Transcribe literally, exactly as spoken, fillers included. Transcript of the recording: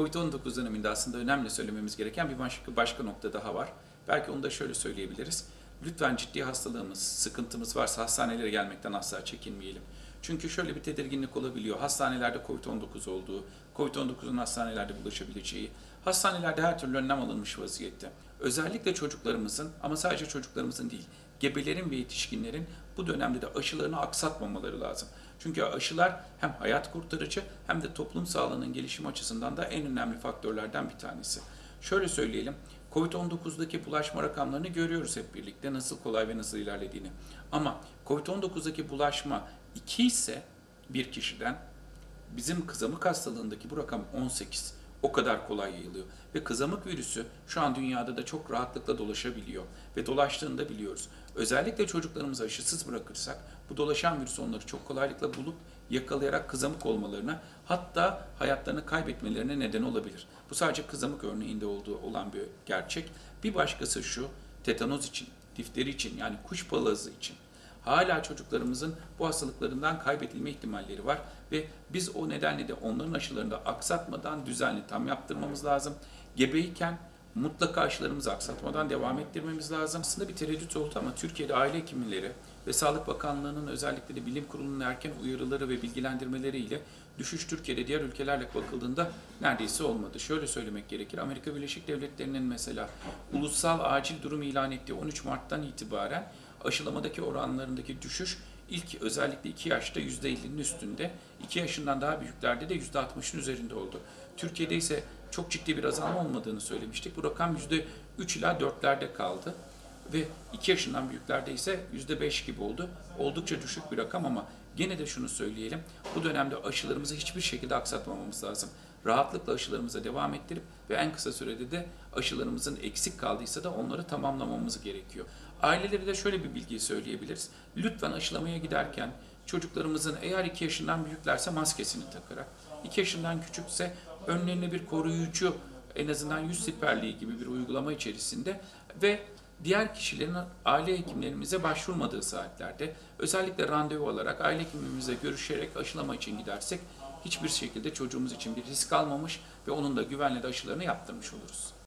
Covid on dokuz döneminde aslında önemli söylememiz gereken bir başka, başka nokta daha var. Belki onu da şöyle söyleyebiliriz. Lütfen ciddi hastalığımız, sıkıntımız varsa hastanelere gelmekten asla çekinmeyelim. Çünkü şöyle bir tedirginlik olabiliyor. Hastanelerde Covid on dokuz olduğu, Covid on dokuzun hastanelerde bulaşabileceği, hastanelerde her türlü önlem alınmış vaziyette. Özellikle çocuklarımızın, ama sadece çocuklarımızın değil, gebelerin ve yetişkinlerin bu dönemde de aşılarını aksatmamaları lazım. Çünkü aşılar hem hayat kurtarıcı hem de toplum sağlığının gelişimi açısından da en önemli faktörlerden bir tanesi. Şöyle söyleyelim, Covid on dokuzdaki bulaşma rakamlarını görüyoruz hep birlikte, nasıl kolay ve nasıl ilerlediğini. Ama Covid on dokuzdaki bulaşma iki ise bir kişiden, bizim kızamık hastalığındaki bu rakam on sekiz. O kadar kolay yayılıyor. Ve kızamık virüsü şu an dünyada da çok rahatlıkla dolaşabiliyor. Ve dolaştığını da biliyoruz. Özellikle çocuklarımızı aşısız bırakırsak bu dolaşan virüs onları çok kolaylıkla bulup yakalayarak kızamık olmalarına, hatta hayatlarını kaybetmelerine neden olabilir. Bu sadece kızamık örneğinde olduğu olan bir gerçek. Bir başkası şu, tetanoz için, difteri için, yani kuş palazı için. Hala çocuklarımızın bu hastalıklarından kaybedilme ihtimalleri var ve biz o nedenle de onların aşılarını da aksatmadan düzenli tam yaptırmamız lazım. Gebeyken mutlaka aşılarımızı aksatmadan devam ettirmemiz lazım. Aslında bir tereddüt oldu ama Türkiye'de aile hekimleri ve Sağlık Bakanlığı'nın özellikle de bilim kurulunun erken uyarıları ve bilgilendirmeleriyle düşüş Türkiye'de diğer ülkelerle bakıldığında neredeyse olmadı. Şöyle söylemek gerekir, Amerika Birleşik Devletleri'nin mesela ulusal acil durum ilan ettiği on üç Mart'tan itibaren aşılamadaki oranlarındaki düşüş ilk özellikle iki yaşta yüzde ellinin üstünde, iki yaşından daha büyüklerde de yüzde altmışın üzerinde oldu. Türkiye'de ise çok ciddi bir azalma olmadığını söylemiştik. Bu rakam yüzde üç ila dörtlerde kaldı ve iki yaşından büyüklerde ise yüzde beş gibi oldu. Oldukça düşük bir rakam ama gene de şunu söyleyelim, bu dönemde aşılarımızı hiçbir şekilde aksatmamamız lazım. Rahatlıkla aşılarımıza devam ettirip ve en kısa sürede de aşılarımızın eksik kaldıysa da onları tamamlamamız gerekiyor. Ailelere de şöyle bir bilgiyi söyleyebiliriz. Lütfen aşılamaya giderken çocuklarımızın eğer iki yaşından büyüklerse maskesini takarak, iki yaşından küçükse önlerine bir koruyucu, en azından yüz siperliği gibi bir uygulama içerisinde ve diğer kişilerin aile hekimlerimize başvurmadığı saatlerde, özellikle randevu alarak aile hekimimize görüşerek aşılama için gidersek hiçbir şekilde çocuğumuz için bir risk almamış ve onun da güvenle de aşılarını yaptırmış oluruz.